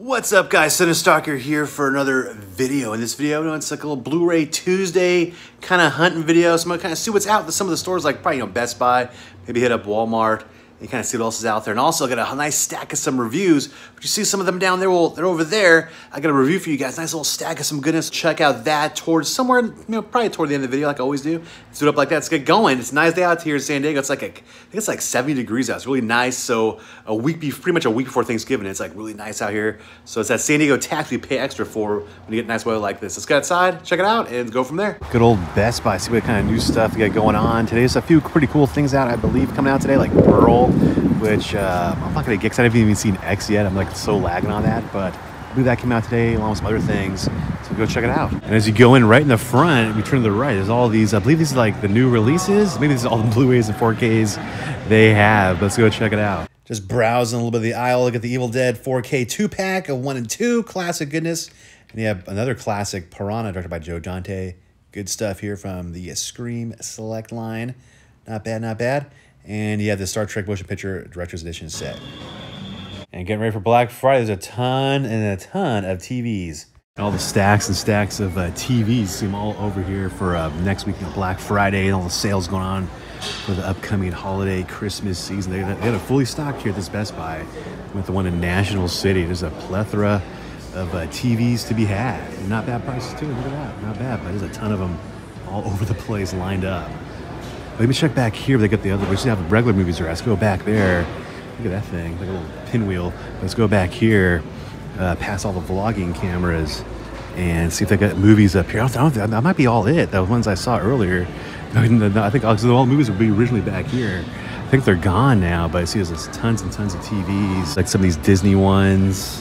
What's up, guys? Cinestalker here for another video. In this video, it's like a little Blu-ray Tuesday kind of hunting video. So I'm gonna kind of see what's out at some of the stores, like probably, Best Buy, maybe hit up Walmart and kind of see what else is out there. And also I got a nice stack of some reviews, but you see some of them down there. Well, they're over there. I got a review for you guys, nice little stack of some goodness. Check out that towards somewhere, probably toward the end of the video, like I always do. Let's do it up like that. Let's get going. It's a nice day out here in San Diego. It's like, I think it's like 70 degrees out. It's really nice. So pretty much a week before Thanksgiving, it's like really nice out here. So it's that San Diego tax we pay extra for when you get nice weather like this. Let's go outside, check it out, and go from there. Good old Best Buy, see what kind of new stuff we got going on. Today's a few pretty cool things out, I believe, coming out today, like Pearl, which I'm not gonna get because I haven't even seen X yet. I'm like so lagging on that, but I believe that came out today along with some other things, so go check it out. And as you go in right in the front, we turn to the right, there's all these, I believe these are like the new releases, maybe this is all the Blu-rays and 4Ks they have. Let's go check it out. Just browsing a little bit of the aisle, look at the Evil Dead 4K 2-pack of 1 and 2, classic goodness. And you have another classic, Piranha, directed by Joe Dante. Good stuff here from the Scream Select line. Not bad, not bad. And you have the Star Trek motion picture director's edition set. And getting ready for Black Friday, there's a ton and a ton of TVs. All the stacks and stacks of TVs seem all over here for next week, Black Friday, and all the sales going on for the upcoming holiday Christmas season. They got it fully stocked here at this Best Buy with the one in National City. There's a plethora of TVs to be had. And not bad prices too, look at that, not bad, but there's a ton of them all over the place lined up. Let me check back here. They got the other. We just have regular movies here. Let's go back there. Look at that thing, like a little pinwheel. Let's go back here, past all the vlogging cameras, and see if they got movies up here. I don't think that might be all it. The ones I saw earlier. I think all the movies would be originally back here. I think they're gone now. But I see there's tons and tons of TVs. Like some of these Disney ones.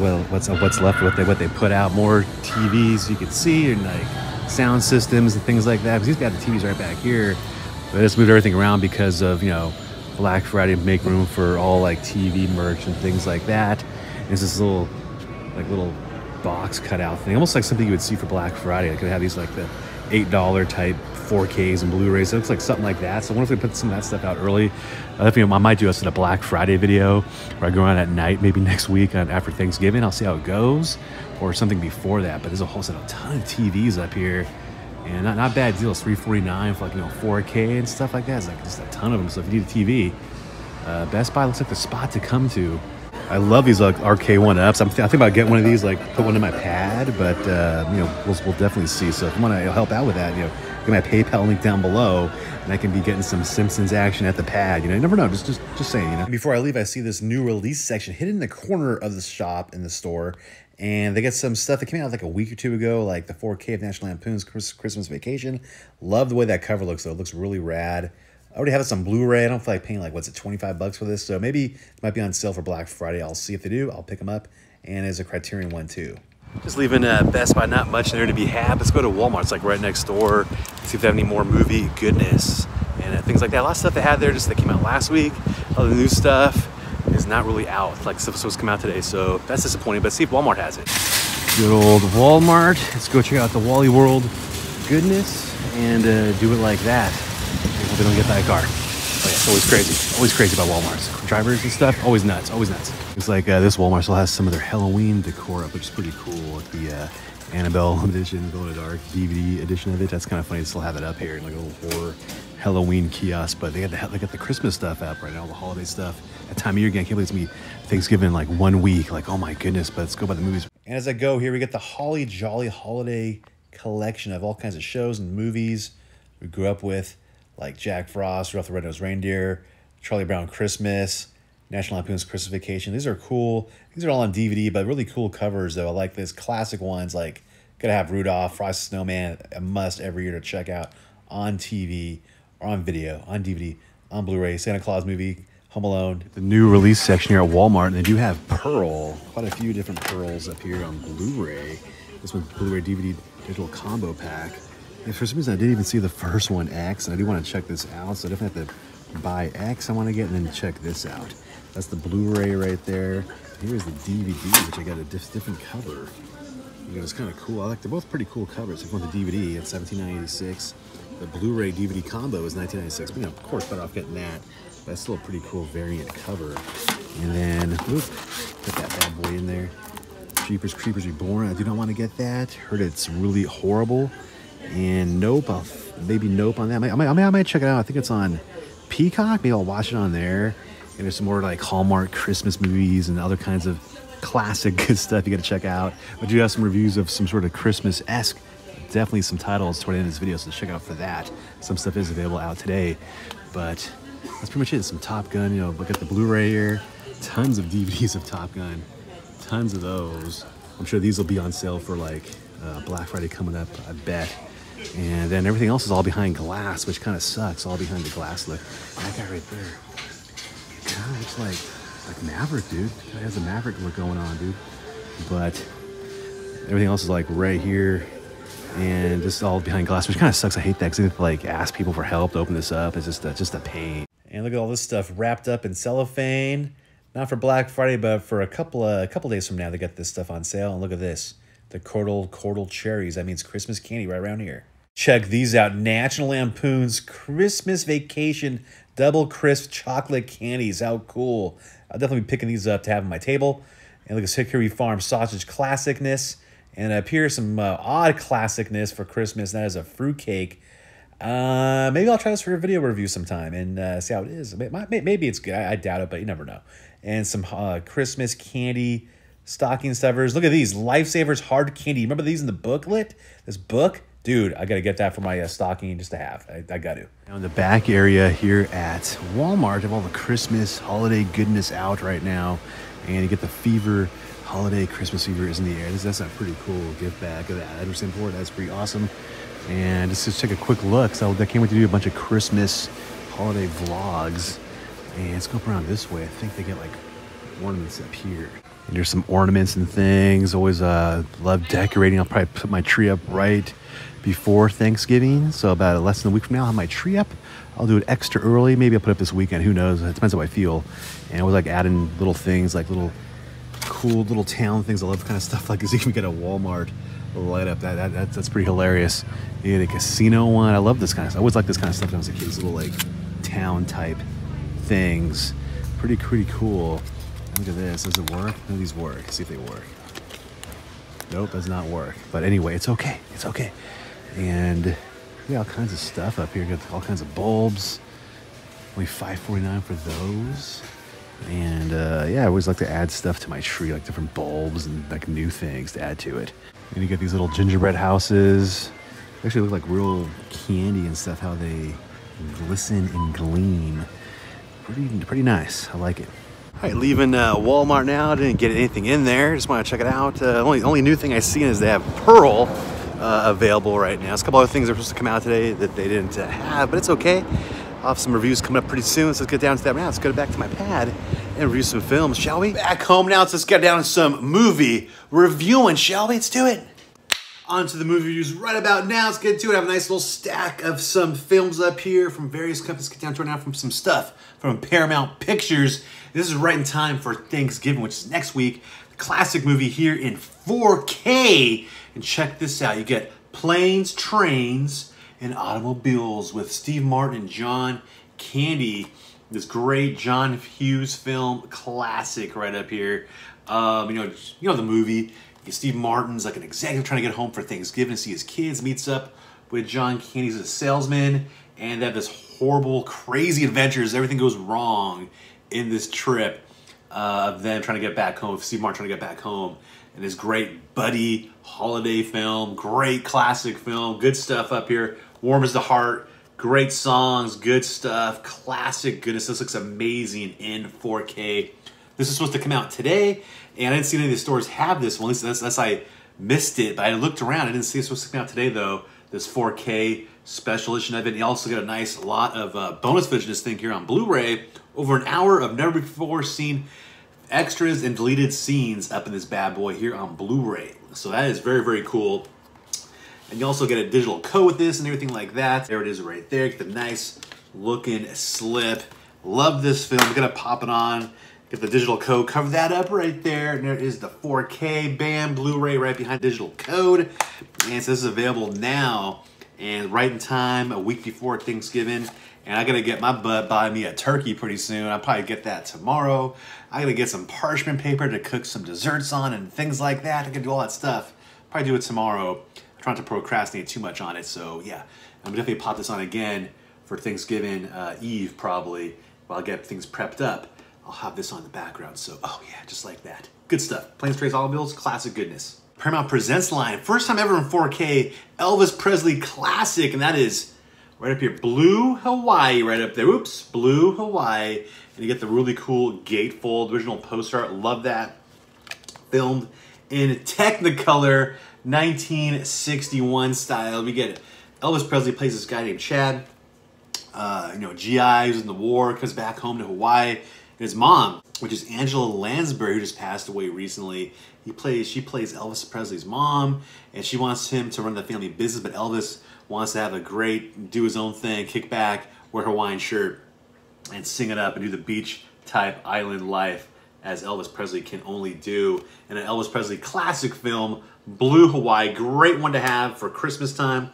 Well, what's left? What they put out? More TVs you could see, and like sound systems and things like that. Because he's got the TVs right back here. They just moved everything around because of, Black Friday, make room for all like TV merch and things like that. And it's this little box cutout thing, almost like something you would see for Black Friday. Like they have these like the $8 type 4Ks and Blu-rays. It looks like something like that. So I wonder if they put some of that stuff out early. I might do a Black Friday video where I go around at night, maybe next week after Thanksgiving. I'll see how it goes, or something before that. But there's a whole set of ton of TVs up here. And not bad deals, $349 for like 4K and stuff like that. It's like just a ton of them. So if you need a TV, Best Buy looks like the spot to come to. I love these like RK1-ups. I think about getting one of these, like put one in my pad, but we'll definitely see. So if you want to help out with that, get my PayPal link down below, and I can be getting some Simpsons action at the pad. You never know. Just saying. Before I leave, I see this new release section hidden in the corner of the shop in the store. And they got some stuff that came out like a week or two ago, like the 4K of National Lampoon's Christmas Vacation. Love the way that cover looks, though. It looks really rad. I already have it on Blu-ray. I don't feel like paying, like, what's it, 25 bucks for this? So maybe it might be on sale for Black Friday. I'll see if they do. I'll pick them up. And there's a Criterion one, too. Just leaving Best Buy, not much in there to be had. Let's go to Walmart. It's, like, right next door. See if they have any more movie goodness and things like that. A lot of stuff they had there just that came out last week. All the new stuff is not really out, like stuff supposed to come out today, so that's disappointing. But see if Walmart has it. Good old Walmart. Let's go check out the Wally World goodness and do it like that. Hope they don't get that car. Oh yeah, it's always crazy. Always crazy about Walmart's drivers and stuff. Always nuts. Always nuts. It's like this Walmart still has some of their Halloween decor up, which is pretty cool. With the Annabelle edition, Glow in the Dark DVD edition of it. That's kind of funny. They still have it up here in like a little horror Halloween kiosk, but they got the Christmas stuff up right now, all the holiday stuff. That time of year again, I can't believe it's gonna be Thanksgiving in like 1 week. Like, oh my goodness, but let's go by the movies. And as I go here, we get the Holly Jolly Holiday collection of all kinds of shows and movies we grew up with, like Jack Frost, Rudolph the Red-Nosed Reindeer, Charlie Brown Christmas, National Lampoon's Christmas Vacation. These are cool. These are all on DVD, but really cool covers though. I like this classic ones, like gotta have Rudolph, Frosty the Snowman, a must every year to check out on TV. Or on video, on DVD, on Blu-ray, Santa Claus Movie, Home Alone. The new release section here at Walmart, and they do have Pearl. Quite a few different Pearls up here on Blu-ray. This one's Blu-ray DVD digital combo pack. And for some reason, I didn't even see the first one, X, and I do want to check this out, so I definitely have to buy X I want to get, and then check this out. That's the Blu-ray right there. Here's the DVD, which I got a different cover. It's kind of cool. I like, they're both pretty cool covers. If you want the DVD, it's $17.96. The Blu-ray DVD combo is $19.96. Of course, better off getting that That's still a pretty cool variant cover. And then, whoop, put that bad boy in there. Jeepers Creepers Reborn. I do not want to get that. Heard it's really horrible. And nope, I'll maybe nope on that. I might check it out. I think it's on Peacock. Maybe I'll watch it on there. And there's some more like Hallmark Christmas movies and other kinds of classic good stuff you got to check out. I do have some reviews of some sort of Christmas-esque, definitely some titles toward the end of this video, so check out for that. Some stuff is available out today, but that's pretty much it. Some Top Gun, you know, look at the Blu-ray here. Tons of DVDs of Top Gun, tons of those. I'm sure these will be on sale for like Black Friday coming up, I bet. And then everything else is all behind glass, which kind of sucks, all behind the glass look. That guy right there, kind of looks like Maverick, dude. It has a Maverick look going on, dude. But everything else is like right here. And just all behind glass, which kind of sucks. I hate that because I have to like ask people for help to open this up. It's just a pain. And look at all this stuff wrapped up in cellophane. Not for Black Friday, but for a couple days from now, they got this stuff on sale. And look at this, the Cordal cherries. That means Christmas candy right around here. Check these out: National Lampoon's Christmas Vacation Double Crisp Chocolate Candies. How cool! I'll definitely be picking these up to have on my table. And look at Hickory Farm Sausage Classicness. And up here, some odd classicness for Christmas. That is a fruitcake. Maybe I'll try this for a video review sometime and see how it is. Maybe it's good. I doubt it, but you never know. And some Christmas candy stocking stuffers. Look at these. Lifesavers Hard Candy. Remember these in the booklet? This book? Dude, I got to get that for my stocking just to have. I got to. Now in the back area here at Walmart, I have all the Christmas holiday goodness out right now. And you get the fever. Holiday Christmas fever is in the air. That's a pretty cool gift bag of that Anderson Ford. That's pretty awesome. And just to take a quick look, so I can't wait to do a bunch of Christmas holiday vlogs. And let's go up around this way. I think they get like ornaments up here. And there's some ornaments and things. Always love decorating. I'll probably put my tree up right before Thanksgiving. So about less than a week from now, I'll have my tree up. I'll do it extra early. Maybe I'll put it up this weekend. Who knows? It depends how I feel. And I was like adding little things, like little cool little town things. I love kind of stuff like this. You can get a Walmart light up. That's pretty hilarious. Yeah, the casino one. I love this kind of stuff. I always like this kind of stuff when I was a kid. These little like town type things. Pretty cool. Look at this. Does it work? None of these work. Let's see if they work. Nope, does not work. But anyway, it's okay. It's okay. And yeah, all kinds of stuff up here. Got all kinds of bulbs. Only $5.49 for those. And yeah, I always like to add stuff to my tree, like different bulbs and like new things to add to it. And you get these little gingerbread houses. They actually look like real candy and stuff, how they glisten and gleam. Pretty nice. I like it. All right, leaving Walmart now. Didn't get anything in there. Just want to check it out. Only new thing I've seen is they have Pearl available right now. There's a couple other things that are supposed to come out today that they didn't have, but it's okay. I'll have some reviews coming up pretty soon, so let's get down to that right now. Let's go back to my pad and review some films, shall we? Back home now, so let's get down to some movie reviewing, shall we? Let's do it. On to the movie reviews right about now. Let's get to it. I have a nice little stack of some films up here from various companies. Get down to it now from some stuff from Paramount Pictures. This is right in time for Thanksgiving, which is next week. The classic movie here in 4K. And check this out. You get Planes, Trains, and Automobiles with Steve Martin and John Candy. This great John Hughes film classic right up here. You know the movie. Steve Martin's like an executive trying to get home for Thanksgiving to see his kids. Meets up with John Candy's a salesman, and they have this horrible, crazy adventures. Everything goes wrong in this trip of them trying to get back home. Steve Martin trying to get back home. And this great buddy holiday film, great classic film, good stuff up here. Warm as the heart, great songs, good stuff, classic goodness. This looks amazing in 4K. This is supposed to come out today, and I didn't see any of the stores have this one. At least unless I missed it, but I looked around. I didn't see it's supposed to come out today, though, this 4K special edition of it. You also get a nice lot of bonus footage in this thing here on Blu-ray. Over an hour of never-before-seen extras and deleted scenes up in this bad boy here on Blu-ray. So that is very cool. And you also get a digital code with this and everything like that. There it is right there. Get the nice looking slip. Love this film. I'm gonna pop it on. Get the digital code. Cover that up right there. And there is the 4K bam Blu-ray right behind digital code. And so this is available now and right in time, a week before Thanksgiving. And I gotta get my butt buying me a turkey pretty soon. I'll probably get that tomorrow. I gotta get some parchment paper to cook some desserts on and things like that. I can do all that stuff. Probably do it tomorrow. I try not to procrastinate too much on it. So yeah, I'm definitely pop this on again for Thanksgiving Eve probably. While I get things prepped up, I'll have this on the background. So, oh yeah, just like that. Good stuff. Planes, Trains, Automobiles, classic goodness. Paramount Presents line, first time ever in 4K, Elvis Presley classic, and that is right up here, Blue Hawaii, right up there. Oops, Blue Hawaii. And you get the really cool gatefold, original poster art. Love that. Filmed in Technicolor, 1961 style. We get it. Elvis Presley plays this guy named Chad. GI, who's in the war, comes back home to Hawaii. And his mom, which is Angela Lansbury, who just passed away recently, she plays Elvis Presley's mom, and she wants him to run the family business, but Elvis wants to have a great, do his own thing, kick back, wear a Hawaiian shirt, and sing it up, and do the beach-type island life as Elvis Presley can only do. And an Elvis Presley classic film, Blue Hawaii, great one to have for Christmas time,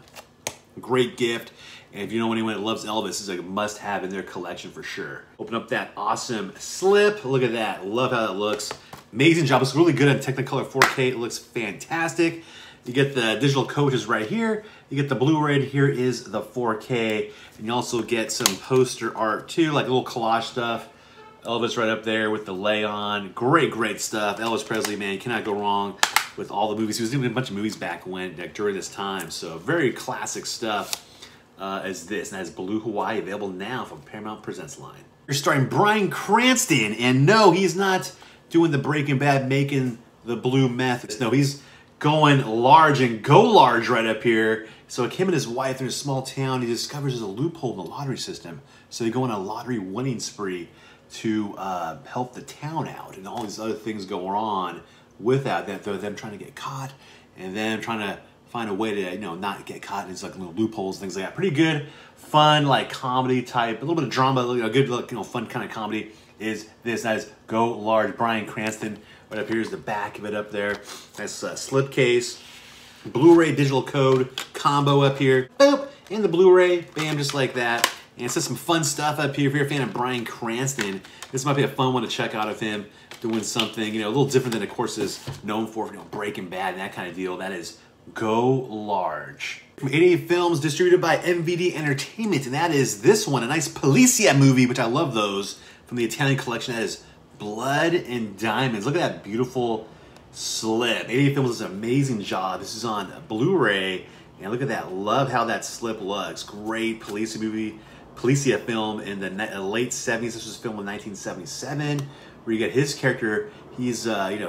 great gift. And if you know anyone that loves Elvis, it's like a must-have in their collection for sure. Open up that awesome slip. Look at that. Love how that looks. Amazing job. It's really good on Technicolor 4K. It looks fantastic. You get the digital coaches right here. You get the Blu-ray. Here is the 4K. And you also get some poster art too, like little collage stuff. Elvis right up there with the lay on. Great, great stuff. Elvis Presley, man, cannot go wrong with all the movies. He was doing a bunch of movies back when, like during this time. So very classic stuff as this. And that is Blue Hawaii, available now from Paramount Presents line. You're starring Bryan Cranston. And no, he's not doing the Breaking Bad, making the blue meth. No, he's going large and Go Large right up here. So like him and his wife, they're in a small town. He discovers there's a loophole in the lottery system. So they go on a lottery winning spree to help the town out, and all these other things go on without that. Them trying to get caught and them trying to find a way to, you know, not get caught. It's like little loopholes, things like that. Pretty good, fun, like comedy type, a little bit of drama, a good, you know, fun kind of comedy is this. That is Go Large, Bryan Cranston. Right up here is the back of it up there. That's a slipcase, Blu-ray digital code combo up here. Boop, and the Blu-ray, bam, just like that. And it says some fun stuff up here. If you're a fan of Bryan Cranston, this might be a fun one to check out of him doing something, you know, a little different than, of course, is known for, you know, Breaking Bad and that kind of deal. That is Go Large. From 88 Films, distributed by MVD Entertainment, and that is this one, a nice Polizia movie, which I love those. From the Italian collection, that is Blood and Diamonds. Look at that beautiful slip. 88 Films does an amazing job. This is on Blu-ray, and look at that. Love how that slip looks. Great Polizia movie, Polizia film in the late 70s. This was filmed in 1977, where you get his character. He's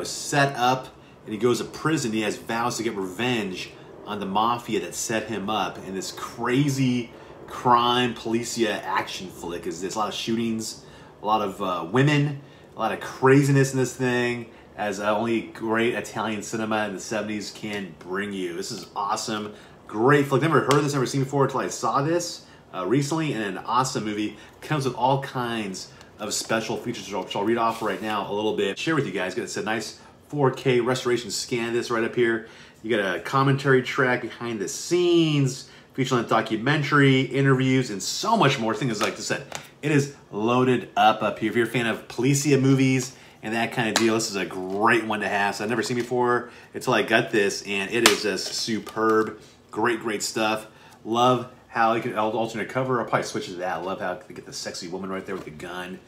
set up, and he goes to prison. He has vows to get revenge on the mafia that set him up. And this crazy crime Polizia action flick is this. A lot of shootings, a lot of women, a lot of craziness in this thing, as only great Italian cinema in the 70s can bring you. This is awesome, great flick. Never heard of this, never seen before until I saw this recently, and an awesome movie. Comes with all kinds of special features, which I'll read off right now a little bit. Share with you guys, it's a nice 4K restoration scan of this right up here. You got a commentary track, behind the scenes, featuring a documentary, interviews, and so much more. Things like this, it is loaded up here. If you're a fan of Polizia movies and that kind of deal, this is a great one to have. So I've never seen before until I got this, and it is just superb. Great, great stuff. Love how you can alternate cover. I'll probably switch to that. Love how you get the sexy woman right there with the gun.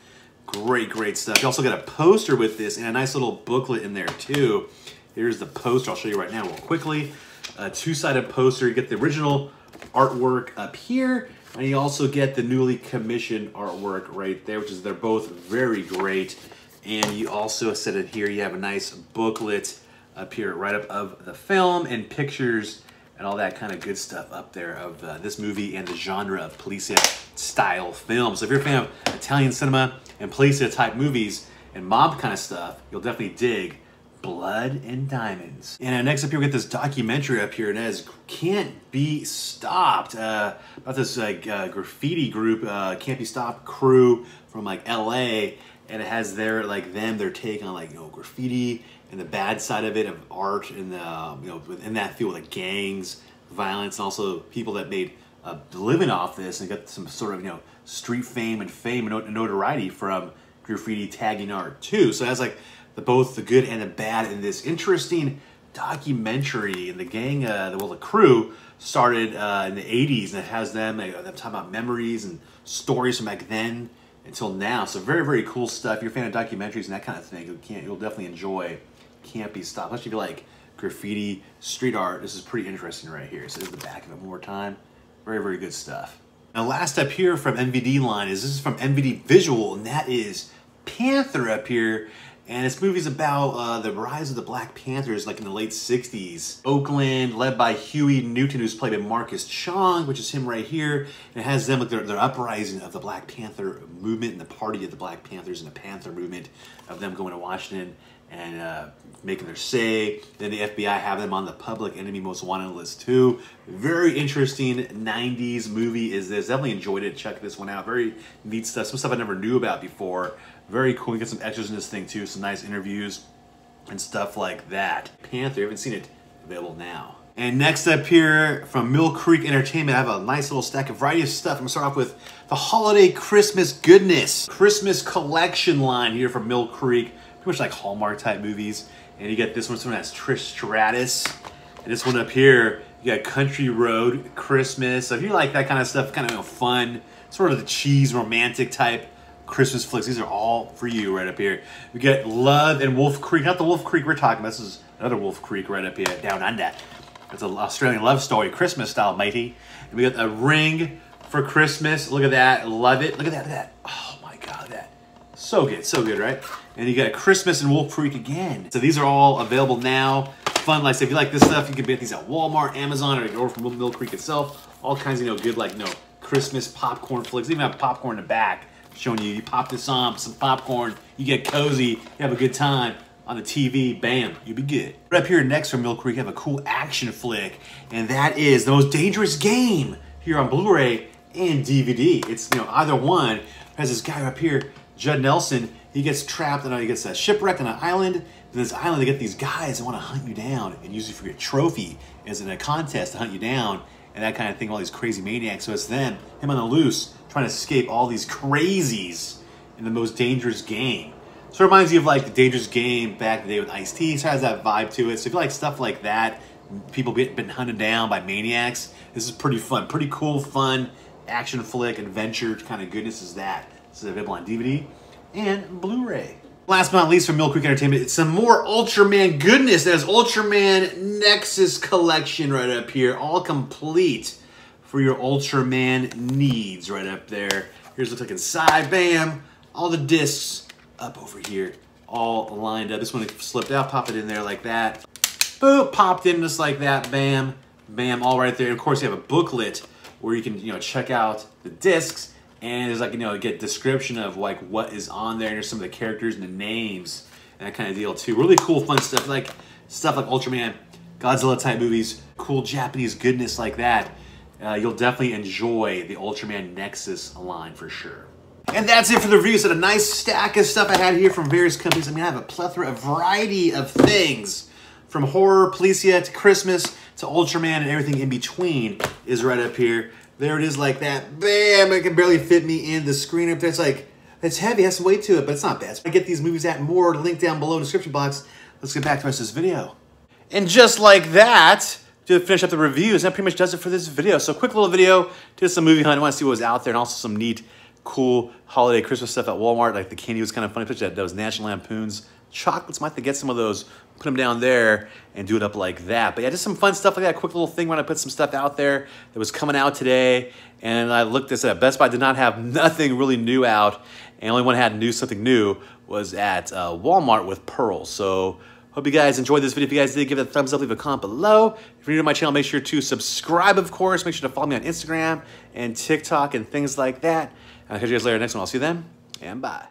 Great, great stuff. You also got a poster with this and a nice little booklet in there too. Here's the poster. I'll show you right now real quickly. A two-sided poster. You get the original artwork up here, and you also get the newly commissioned artwork right there, which is, they're both very great. And you also said it here, you have a nice booklet up here, right up of the film, and pictures and all that kind of good stuff up there of this movie and the genre of Polizia style films. So if you're a fan of Italian cinema and Polizia type movies and mob kind of stuff, you'll definitely dig Blood and Diamonds. And next up here, we get this documentary up here, and that is Can't Be Stopped, about this like graffiti group, Can't Be Stopped crew from like LA, and it has their their take on graffiti and the bad side of it, of art, and the within that field, like gangs, violence, and also people that made living off this and got some sort of, you know, street fame and notoriety from graffiti tagging art too. So that's like the, both the good and the bad in this interesting documentary. And the gang, the crew started in the 80s, and it has them talking about memories and stories from back then until now. So very, very cool stuff. If you're a fan of documentaries and that kind of thing, you'll definitely enjoy Can't Be Stopped. Unless you like graffiti, street art, this is pretty interesting right here. So this is the back of it one more time. Very, very good stuff. Now last up here from MVD line is, this is from MVD Visual, and that is Panther up here. And this movie's about the rise of the Black Panthers, like in the late 60s. Oakland, led by Huey Newton, who's played by Marcus Chong, which is him right here. And it has them, like, their uprising of the Black Panther movement and the party of the Black Panthers and the Panther movement of them going to Washington and making their say. Then the FBI have them on the public enemy most wanted list too. Very interesting 90s movie is this. Definitely enjoyed it. Check this one out. Very neat stuff. Some stuff I never knew about before. Very cool. You get some extras in this thing too. Some nice interviews and stuff like that. Panther, I haven't seen it. Available now. And next up here from Mill Creek Entertainment, I have a nice little stack of variety of stuff. I'm gonna start off with the holiday Christmas goodness. Christmas collection line here from Mill Creek. Pretty much like Hallmark type movies. And you got this one, someone that's Trish Stratus. And this one up here, you got Country Road, Christmas. So if you like that kind of stuff, kind of, you know, fun, sort of the cheese, romantic type Christmas flicks, these are all for you right up here. We got Love and Wolf Creek. Not the Wolf Creek we're talking about. This is another Wolf Creek right up here, down under. It's an Australian love story, Christmas style, matey. And we got The Ring for Christmas. Look at that, love it. Look at that, look at that. Oh my God, that. So good, right? And you got Christmas and Wolf Creek again. So these are all available now. Fun, like, so if you like this stuff, you can get these at Walmart, Amazon, or you can order from Mill Creek itself. All kinds of, you know, good, like, you know, Christmas popcorn flicks. They even have popcorn in the back showing you. You pop this on, some popcorn, you get cozy, you have a good time on the TV, bam, you'll be good. Right up here next from Mill Creek, you have a cool action flick, and that is The Most Dangerous Game here on Blu-ray and DVD. It's, you know, either one. Has this guy up here, Judd Nelson. He gets trapped, and he gets shipwrecked on an island. And this island, they get these guys that want to hunt you down, and usually for your trophy is in a contest to hunt you down, and that kind of thing, all these crazy maniacs. So it's him on the loose, trying to escape all these crazies in The Most Dangerous Game. So it reminds you of, like, The Dangerous Game back in the day with Ice-T. So it has that vibe to it. So if you like stuff like that, people been hunted down by maniacs, this is pretty fun. Pretty cool, fun, action flick, adventure kind of goodness is that. This is available on DVD and Blu-ray. Last but not least from Mill Creek Entertainment, it's some more Ultraman goodness. There's Ultraman Nexus collection right up here, all complete for your Ultraman needs right up there. Here's what's like inside, bam, all the discs up over here, all lined up. This one slipped out, pop it in there like that. Boop, popped in just like that, bam, bam, all right there. And of course you have a booklet where you can, you know, check out the discs. And there's, like, you know, you get a description of, like, what is on there, and there's some of the characters and the names and that kind of deal too. Really cool, fun stuff like Ultraman, Godzilla type movies, cool Japanese goodness like that. You'll definitely enjoy the Ultraman Nexus line for sure. And that's it for the review. So a nice stack of stuff I had here from various companies. I mean, I have a plethora, a variety of things, from horror, Polizia, to Christmas, to Ultraman, and everything in between is right up here. There it is like that, bam, it can barely fit me in the screen up there. It's like, it's heavy, it has some weight to it, but it's not bad. So I get these movies at more, link down below in the description box. Let's get back to the rest of this video. And just like that, to finish up the reviews, that pretty much does it for this video. So quick little video, did some movie hunt, I want to see what was out there, and also some neat, cool holiday Christmas stuff at Walmart, like the candy was kind of funny, especially those National Lampoon's chocolates. Might have to get some of those, put them down there and do it up like that. But yeah, just some fun stuff like that. Quick little thing when I put some stuff out there that was coming out today, and I looked this up. Best Buy did not have nothing really new out, and only one had something new was at Walmart with Pearl. So hope you guys enjoyed this video. If you guys did, give it a thumbs up, leave a comment below. If you're new to my channel, make sure to subscribe, of course. Make sure to follow me on Instagram and TikTok and things like that. And I'll catch you guys later next one. I'll see you then, and bye.